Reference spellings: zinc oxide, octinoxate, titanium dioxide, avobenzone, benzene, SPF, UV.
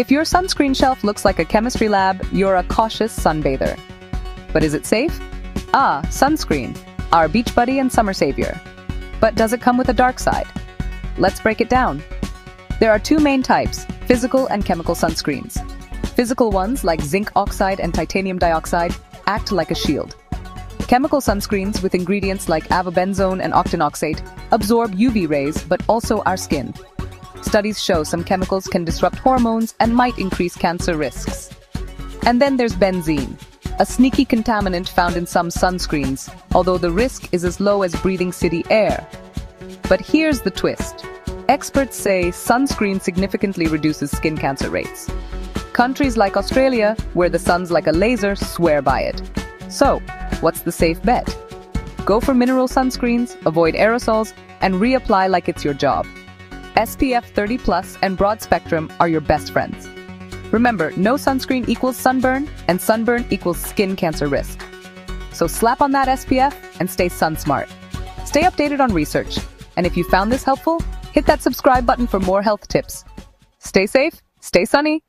If your sunscreen shelf looks like a chemistry lab, you're a cautious sunbather. But is it safe? Ah, sunscreen, our beach buddy and summer savior. But does it come with a dark side? Let's break it down. There are two main types, physical and chemical sunscreens. Physical ones like zinc oxide and titanium dioxide act like a shield. Chemical sunscreens with ingredients like avobenzone and octinoxate absorb UV rays but also our skin. Studies show some chemicals can disrupt hormones and might increase cancer risks. And then there's benzene, a sneaky contaminant found in some sunscreens, although the risk is as low as breathing city air. But here's the twist. Experts say sunscreen significantly reduces skin cancer rates. Countries like Australia, where the sun's like a laser, swear by it. So, what's the safe bet? Go for mineral sunscreens, avoid aerosols, and reapply like it's your job. SPF 30+ and broad spectrum are your best friends. Remember, no sunscreen equals sunburn, and sunburn equals skin cancer risk. So slap on that SPF and stay sun smart. Stay updated on research, and if you found this helpful, hit that subscribe button for more health tips. Stay safe, stay sunny.